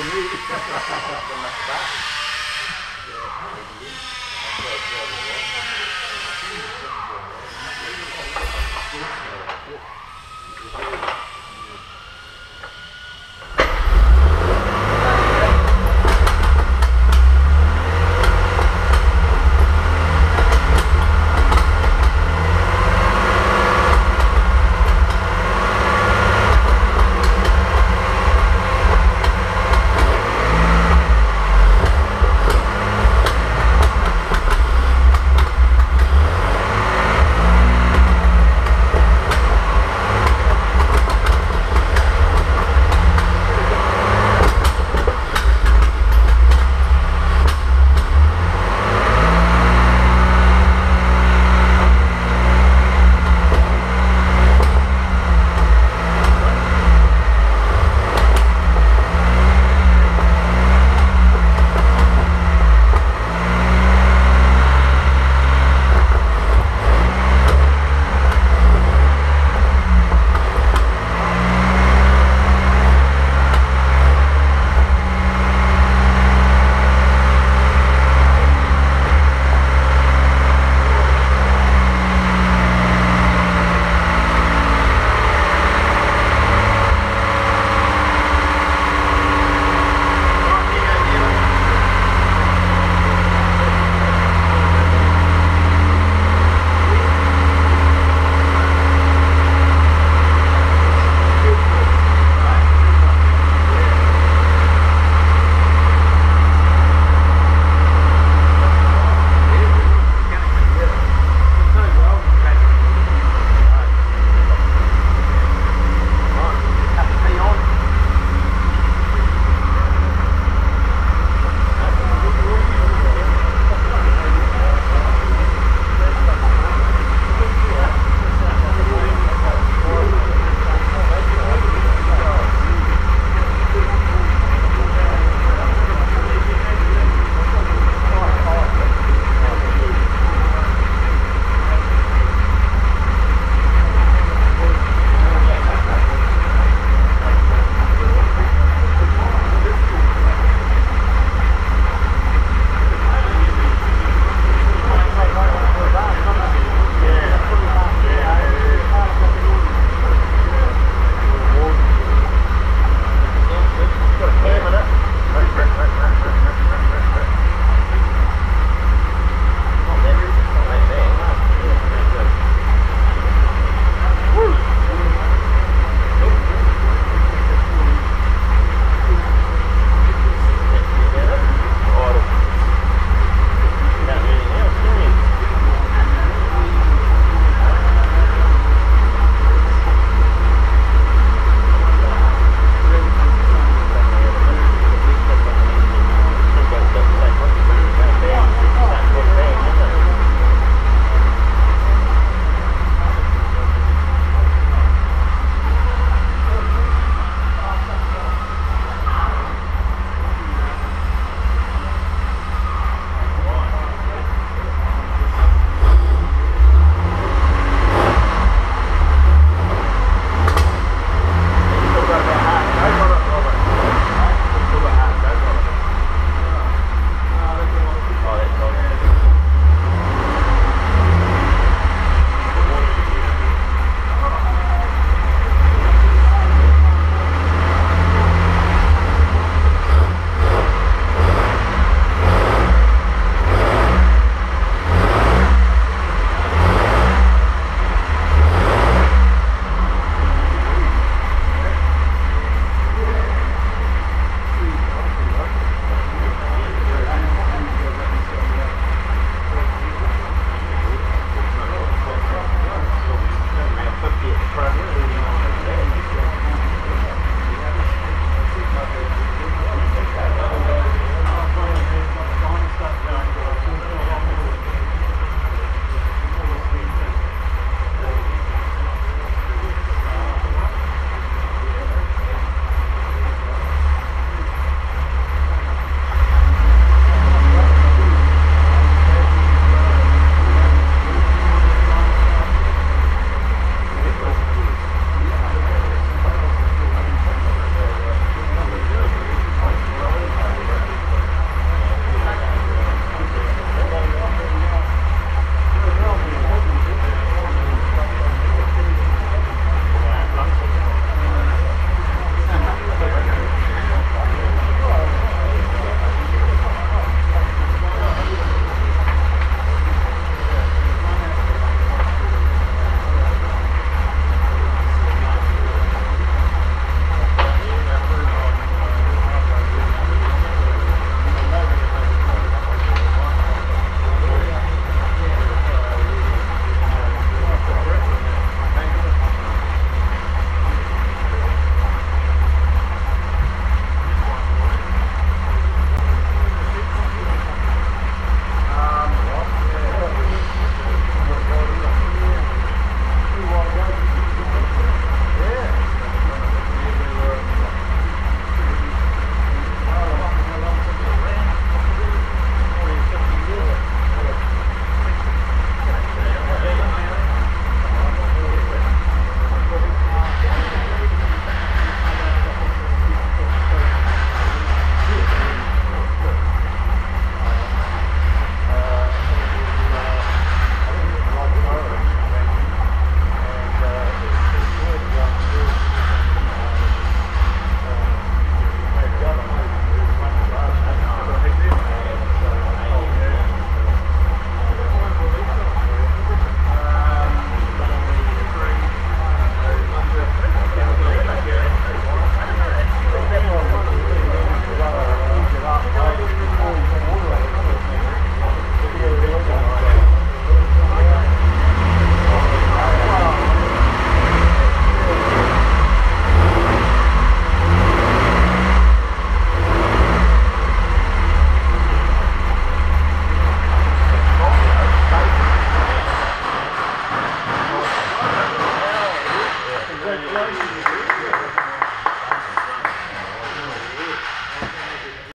to me.